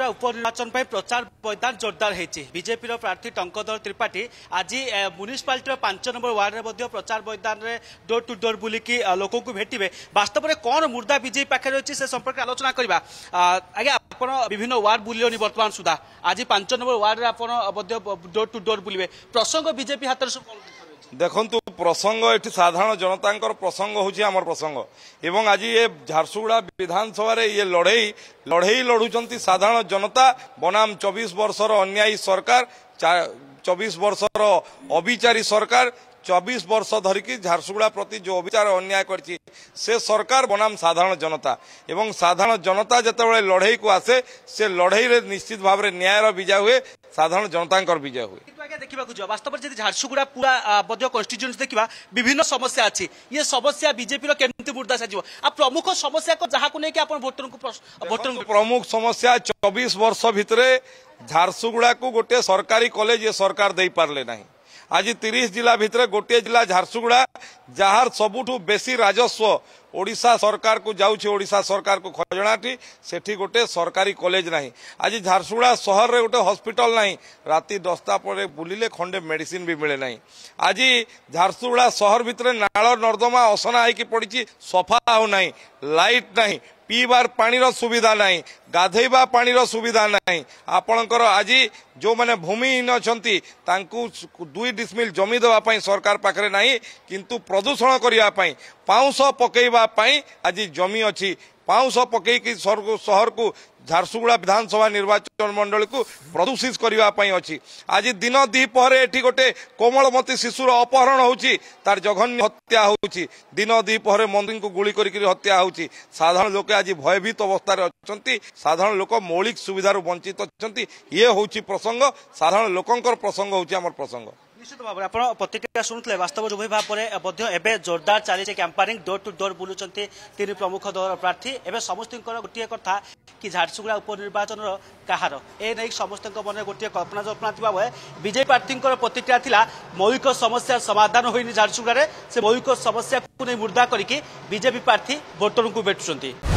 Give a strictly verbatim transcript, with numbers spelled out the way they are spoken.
उपनिर्वाचन प्रचार मैदान जोरदार होती। बीजेपी प्रार्थी टंकधर त्रिपाठी आज म्यूनिसिपालिटी पांच नंबर वार्ड में प्रचार मैदान में डोर टू डोर बुलिकी लोक को भेटे। वास्तव में कौन मुर्दा बीजेपी पाखे रही से संपर्क आलोचना करवा। आज आप विभिन्न वार्ड बुले बर्तमान सुधा आज पांच number ward door to door बुले प्रसंग बीजेपी हाथ देखु। प्रसंग ये साधारण जनता प्रसंग होची आमर प्रसंग एवं आज ये झारसुगुड़ा विधानसभा ये लड़ई लड़ई लड़ुंट साधारण जनता बनाम चौबीस वर्षर अन्यायी सरकार चौबीस वर्षर अविचारी सरकार चौबीस वर्ष धरिकी झारसुगुड़ा प्रति जो अविचार अन्याय करची से सरकार बनाम साधारण जनता एवं साधारण जनता जिते लड़ई को आसे से लड़ई रे निश्चित भाव न्यायर विजय हुए साधारण जनता विजय हुए। देखा वास्तव में झारसुगुड़ा पूरा कन्स्टिट्यूएंसी देखा विभिन्न समस्या अच्छी ये समस्या बीजेपी केमती मुद्दा साजिबो आ प्रमुख समस्या को जहां को लेके आपण वोटर को वोटर प्रमुख समस्या चौबीस वर्ष भितर झारसुगुड़ा को गोटे सरकारी कॉलेज ये सरकार दे पारे ना। आज तीस जिला भितर गोटे जिला झारसुगुड़ा जहार सबुठू बेसी राजस्व ओडिशा सरकार को जाउछे ओडिशा सरकार को खजनाटी सेठी गोटे सरकारी कॉलेज ना। आज झारसुगुड़ा सहर रे गोटे हॉस्पिटल ना राति दसटा पर बुलिले खंडे मेडिसिन भी मिले ना। आज झारसुगुड़ा सहर भितर नाल नर्दमा असना होइकी पड़ी सफा हो ना लाइट ना पीबार पानी रो सुविधा ना गाधेबा पानी रो सुविधा ना। आपणकर आज जो मैंने भूमिहीन अछंती तांकू दुई डिस्मिल जमी देवाई सरकार पाखे ना किंतु प्रदूषण करने पाउस पकेवा आज जमी अच्छी पाउस पकईकी सहर को झारसुगुड़ा विधानसभा निर्वाचन मंडल को प्रदूषित करने अच्छी। आज दिन द्विपहर एठी गोटे कोमलमती शिशुर अपहरण होची तार जघन्य हत्या होची दिन द्विपहर मंत्री को गुली करके हत्या होची। साधारण लोक आज भयभीत अवस्था अच्छी साधारण लोक मौलिक सुविधार वंचित अच्छी ये होची प्रसंग साधारण लोकंकर प्रसंग होची आमर प्रसंग। निश्चित भाव में आप प्रतिक्रिया शुणुते वास्तव जो भाव में जोरदार चली कैंपेनिंग डोर टू डोर बुलूं तीन प्रमुख दल प्रार्थी एवं समस्त गोटे कथा कि झारसुगुड़ा उपनिर्वाचन कहार ए नहीं समस्त मन गोटे कल्पना जल्पना थी। बीजेपी प्रार्थी प्रतिक्रिया था मौलिक समस्या समाधान होनी झारसुगुड़ा से मौलिक समस्या को नहीं मुर्दा करके बीजेपी प्रार्थी भोटर को भेटुंट।